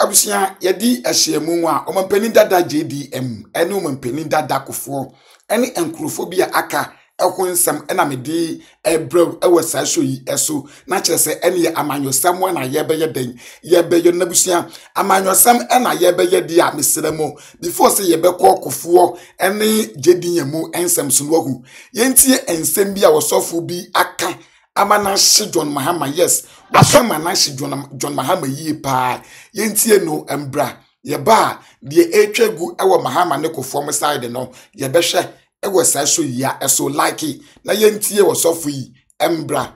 Abusia yedi ahyemunwa omampani dada JDM ene omampani dada Kuffuor ene enkrofobia aka ehonsam ena mede ebrew ewasa so yi eso na kyerese ene ye amanyosam na yebeye den yebeyo na busia amanyosam ena yebeye dia mesremo before say yebekọ Kuffuor ene JDM ensam so wahu yentie ensam bia wosofu bi aka amana shi John Mahama yes wasama na shi John Mahama yi pa yentie no embra yeba de etwegu ewo Mahama ne Kuffuor side no yebehwe ewo sai so ya eso like na yentie wosofu yi embra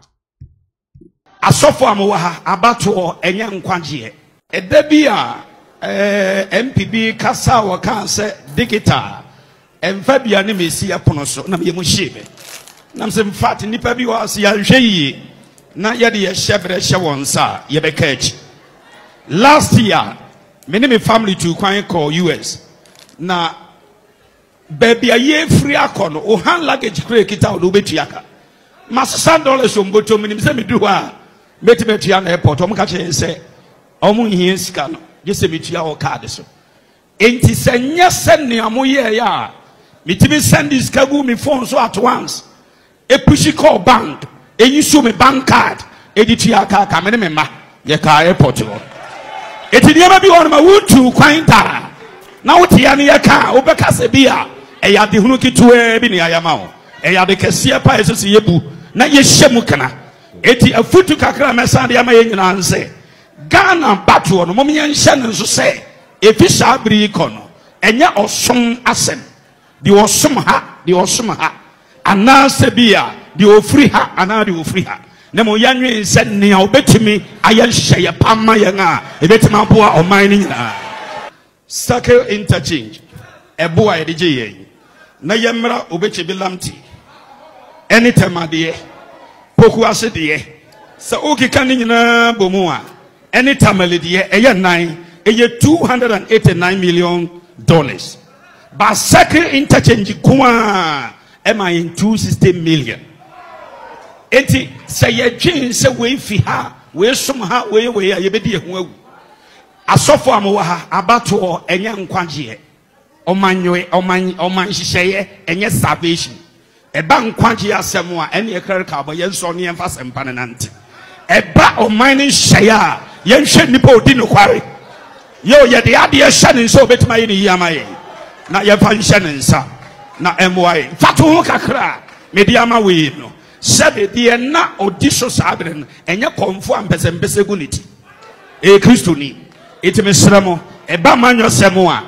asofo amwa ha abato enye nkwaje edabia NPP kasa wo kan se digital emfa bia ne mesia pono so na ye mu hyibe Namsem fat ni pabi was ya hweye na ye de shebre shewonsa ye be catch last year me ne me family to kwan call US na baby aye free akon o hand luggage crate kita o betuaka $100 omboto me se me do a metimetua na airport o mka che se o mu hie sika no je se metua o card so enti se nya se ne amoye ya metimi send this kagu me phone so at once a pushy call bank, a you show me bank card, a DTR car, and a member, your car airport. It will never be on my wood to Quinta. Now, Tiania car, Obacasabia, a Yadunuki to a Biniayamao, a Yadikasia Paisos Yebu, not yet Shemukana, a foot to Kakramasa, the American say, Ghana Batu, no Momian Shannon, so say, a fish are Bricon, and ya or some assent, the Osumha, the Osumha. Ana sebia di ofri ha ana di ofri ha nemo yanwe se ne obetimi ayenhye ye pamma ye nga ebetimi aboa oman ni nyina circle interchange eboa ye de ye na yemra obeche bilamti anytime ade poku ase de se okika ni nyina bomu a anytime le de eye nan eye $289 million ba circle interchange kwa am I in 260 million? Eti say a jean say we fiha, we somehow we are ye be asofo amwa abato o enye nkwaje omanwe oman hihye enye salvation eba nkwaje asemo a enye clerical bo ye nso ne emfa sempa ne nante eba oman ne hye a ye hwe nipa odi no kware yo ye de ade hye ne nso obetima ye ne yamaye na ye fa hye ne nsa na MY fatu kakra media ma we no sebede na odiso sabre no enye konfo ampese mpese guniti e Kristo ni itimisramo eba manyo semo a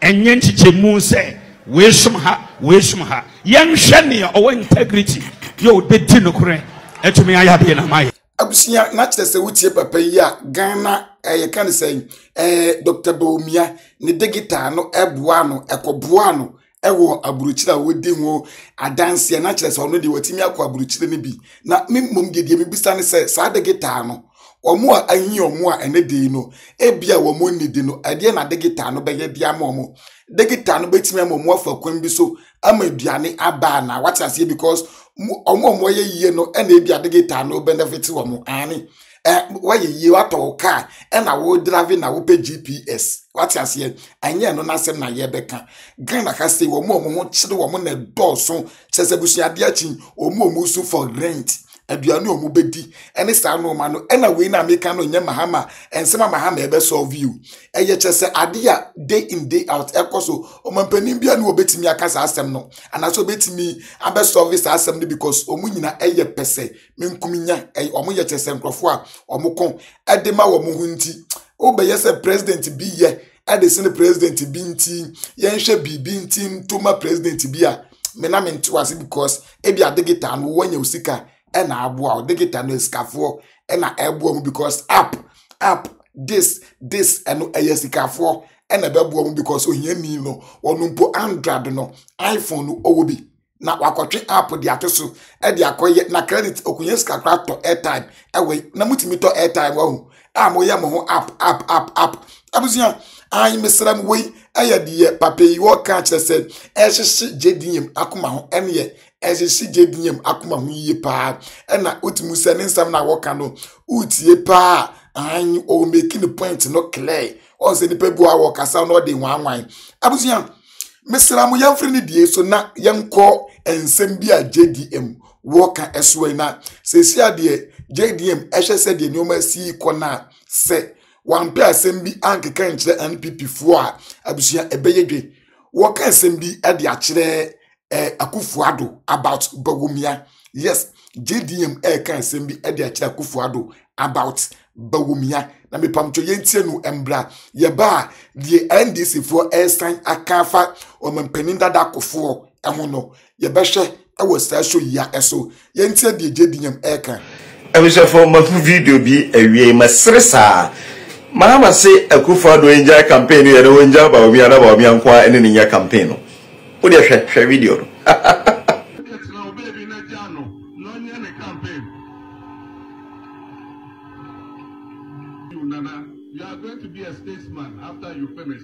enye nchichemu se we sumha yenhwe ne owa integrity yo de dinokure etumi ayabe na mai abusia na kye se wutie papa yi a Ghana ye kan sen Dr. Bawumia ne digital no eboa no ekoboa no ewo aburuchira wodi ho adanse na kire se ono de watimi akwa aburuchira ne bi na memmom de mi bisa ne se sa de guitar no omo a anyi omo a ene de no e bia wo mo ni de no ade na de guitar no be ye bia mo mo de guitar no betimi ammo afa kwan bi so amaduane aba na what as because omo ye yie no ene bia de guitar no benefit wo mo ani wa ye wato car na wo drive na wo pe GPS what as ye anye no na sem na ye beka Ghana ka say wo mo ho chire wo mo na do so chese busuade achi omo so for rent aduane omo bedi ene sa no ma no na we na make no nye Mahama ensema Mahama ebe solve you eye chese ade ya day in day out ekoso omo panin bia no obetimi aka sa asem no ana so obetimi abe solve sa asem no because omo nyina eye pese menkuminya eye omo ye chese nkrofo a omo kon edema wo mo hunti obeye se president bi ye adese ne president bi nti ye nhwe bi nti ntoma president bi a me na me ntwase because ebia digita no wanya usika ena aboa digita no skafo ena eboa mu because app this eno eyesikafo ena beboa mu because ohiami no wono mpo Android no iPhone no owobi na wakotwe app de atoso e de akoye na credit okunye skakra to airtime ewe na mutimi to airtime wo amoya mo app abuzian ai mesram wey ayade papayi wo ka kire se ehhehye JDM akoma ho ene ye ehhehye JDM akoma ho yipa ena utimu se ne nsam na wo ka no utie pa and or making the point not clear. Or say the people are working on the one wine. Abuzian, Mr. Amuyan friendly die so na yanko and sembia JDM worker as well now. Say see the JDM actually said the normal C corner say one pair sembi anke can the NPP for Abuzian ebeyede worker sembi at the actually Akufo-Addo about Bawumia. Yes, JDM can sembi at the actually Akufo-Addo about Bawumia. Na me pamcho yentie no embra yeba the NDC for Einstein akafa o mpeninda da Akufo eho no yeba hwe e wo station ya eso yentie the JDM kan ebise for ma video bi ewie ma sresa Mahama say Akufo-Addo enja campaign ya no enja Bawumia na Bawumia nkwa ene nya campaign no wo de hwe video no you are going to be a statesman after you finish.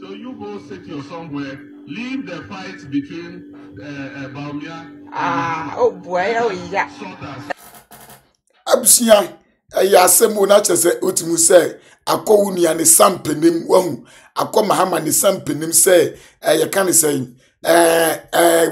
So you go sit here somewhere, leave the fight between Bawumia. Ah, oh boy, oh yeah. Abusua, ya semu na chese otimu se akowuni ya ne sampenim wahu, akomahama ne sampenim se ya kan se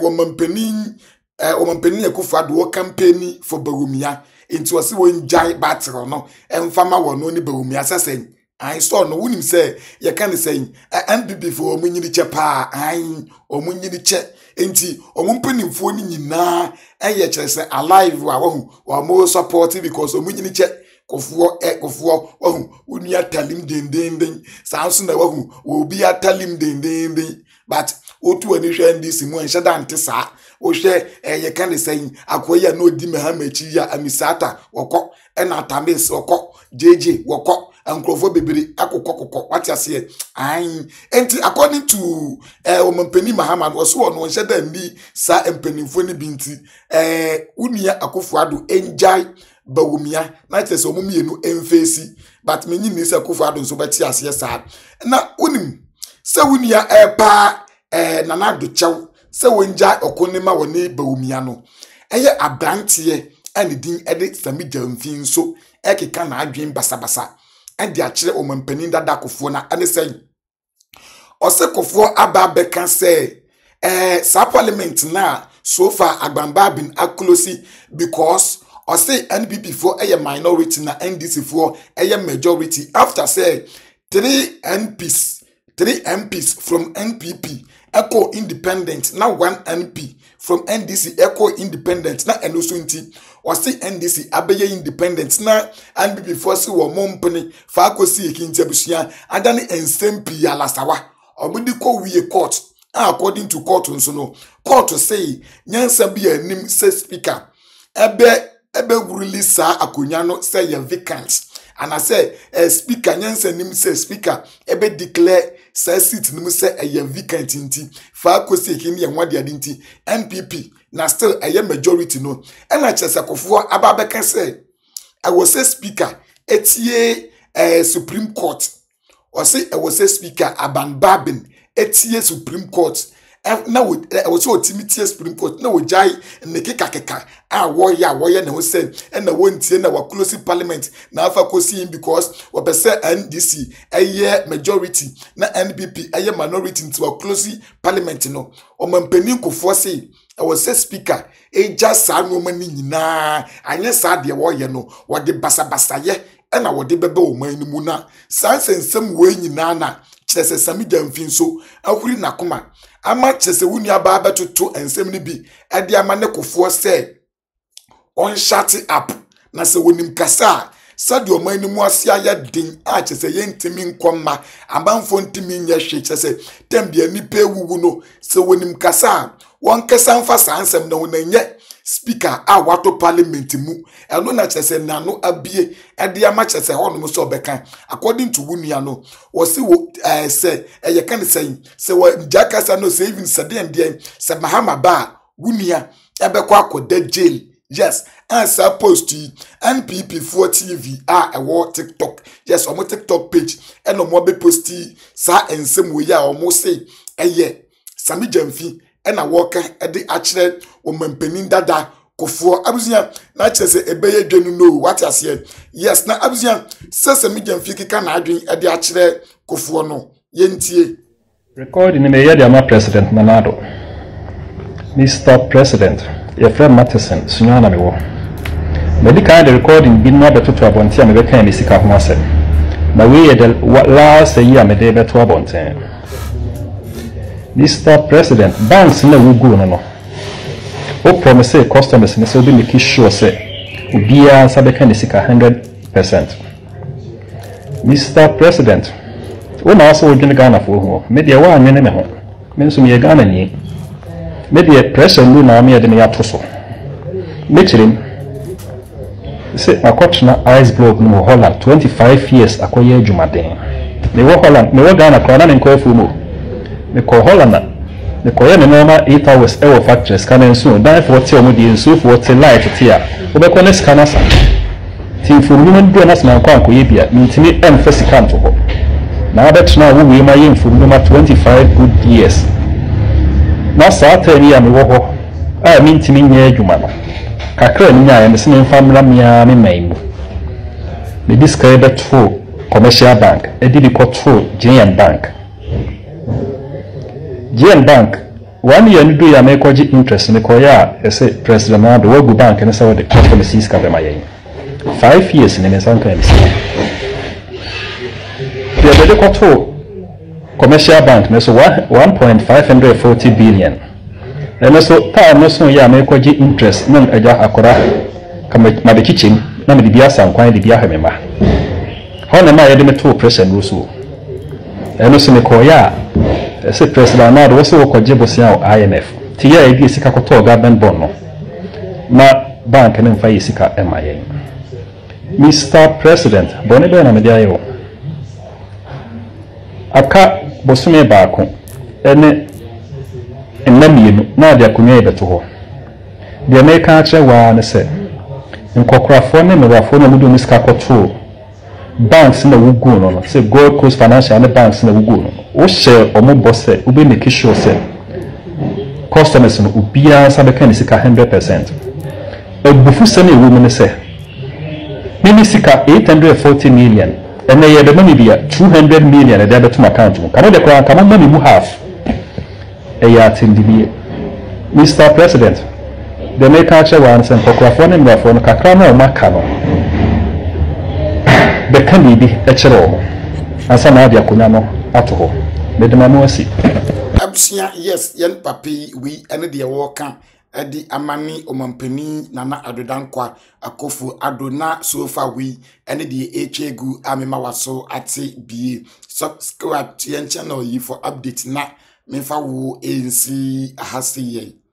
woman penny Akufo-Addo wo campaign for Bawumia. Into a sewing giant battle, no, and farmer will know Bawumia assassin. I saw no one say, you can't say, and be before Muninicha pa, I or Muninicha, ain't or Mumpin phoning you now, and yet alive or more supportive because of Muninicha. Kuffuor, oh, wouldn't you tell him ding? Samson, oh, will be a tell him ding, but O to an issue and this in one shadan tessa, O share, and you can't say, Aquia no dimahamechia and misata, or cock, and atamis or cock, JJ, or cock, and Crawford baby, Ako cock, what you say. I'm anti according to woman Penny Mahama was one one shadan me, sa and penny funny binti, Unia Akufo-Addo enjoy. Bawumia na tse so mumienu emfesi but menyi ni se Akufo-Addo so beti ase sa na unim se wunia pa nana do chew se wonja okonema woni Bawumia no eye abrantie ani din ede samija mfin so ekeka na adwen basabasa ade akire omampanin dada Akufo na ane sen ose Akufo aba be kan se sa parliament na so far agbamba bin aklosi because or say NPP for a minority na NDC for a majority after say three MPs from NPP echo independent now one MP from NDC echo independent na enosunti or say NDC abeye independent na NPP for si wo mompeni fa akosi ekintebusia adani ensempi alasawa omudi ko wiye court according to court nso no court say nyansa bi anim say speaker ebe ebe wurili sa akonyano say your vacancy and I say speaker nyanse nim say speaker ebe declare say seat nim say your vacancy nti fa kwese kimi ye hwade ade nti NPP na still a majority no and I say Akufo-Addo ababeka say I was say speaker etie Supreme Court or say I was say speaker abanbabin etie Supreme Court now we saw Timothy Supreme Court. Now we jai nekeka keka. Ah warrior na we say. And the one thing na we close parliament. Na afa kosi him because we percent NDC a year majority. Na NPP a year minority into we close parliament no. O mampeni ko force. I was say speaker. E just sa no mani nyina. Anye sa de warrior no. We de basa ye. And I we de bebe o mani mu na. Sans ensem we nyina na. Chese samija mfinso. Ahuri na kuma. Ama chese wuni ababa tutu ensemni bi. Edi amane Akufo se. On shut it up. Na se wuni mkasa. Sadi omaini muasia ya ding. Ah chese ye ntimi nkwama. Amba mfo ntimi nyeshe. Chese tembiye nipe wuguno. Se wuni mkasa. Wankesa mfasa ansem na unenye. Speaker a wato parliament mu. Eno na chese nano abie. Edi ama chese honu muso bekan. According to wuni ano. Wasi wo se. Ye kani se. Se wa mjaka sa no se even sadi ndiye. Se Mahama ba. Wuni ya. Ebe kwa kwa dead jail. Yes. And supposed to NPP for TV are a war TikTok. Yes. Omo TikTok page. Eno mwabe posti. Sa ensemu ya omo se. Eye. Sami jemfi. And I walk at the actual woman penning dada Kuffuor abuzian na chese ebeye dwenu no what ya say yes na abuzian sese midjamfi kika na adwen ade a kire Kuffuor no yentie recording me ya dia ma president nanado Mr President your friend Matheson sunya na mewo medical recording bin na betoto abonte me beka me sika ho asem na we the last year me dey beto abonte Mr President banks na we go no o promise customers ne so be make sure say obia sabeka ne sika 100%. Mr President o na so odwene Ghana for ho me dey wa anwene me ho me so me Ghana ni me dey pressure no na me dey me atoso me chirim say akotna ice block no Holland 25 years akoye adwumaden me wo Holland me wo Ghana kwana ne nko fu mo me ko Holland the Korean normal 8 hours ever factories can soon die for tea on the soup for light here. Obekone scanner san. Tin for women do nas na kwa koyebia, ntimi em fesikan to ho. Na abet na we ma yin for number 25 good years. Na sa tani ya me wo ho. Ah ntimi nya adwuma no. Kakra nya ya me se me famra mia me mai. The discredit for commercial bank, a did control Giant Bank. Giant Bank, 1 year and do ya make interest in the Korea, as a president of the World Bank and so the customer sees Kavamaya. 5 years in the Mesanka MC. The Abedokoto Commercial Bank, Meso 1.540 billion. And also, time also ya make interest, none a jar akora, come with my kitchen, none of the Biasa and Quine the Biahamema. How am I adamant to President Rousseau? And also in the Korea. Ese president na do se ko jebosia IMF ti ya edi sika ko to government bond no na bank ne mfa sika emaye Mr President boni do na me dia yo aka bosume ba ko ene enamienu na dia kunye beto ho dia me ka akye wa ne se nkokrafo ne me wafo na mudu sika ko to banks na wugu no se Gold Coast Financial and banks na wugu no o share omo bosse u be make sure say customers no ubia sabe kan sika 100%. Egbufu se na ewu me se mini sika 840 million and na ye de money bia 200 million e de beto account mo kana de kwa kana money mu half e ya tindibie Mr President the make catcher one sen kokrafo ne mbafo no kakra na o maka no the candidate echero asana dia kunyano atoho medemanu asi absia yes yen papi we ene de woka edi amani omampani nana adodankwa akofu adona sofa we ene de echegu amema waso ati bi subscribe to yen channel yi for update na mefa wo ensi ahasi ye.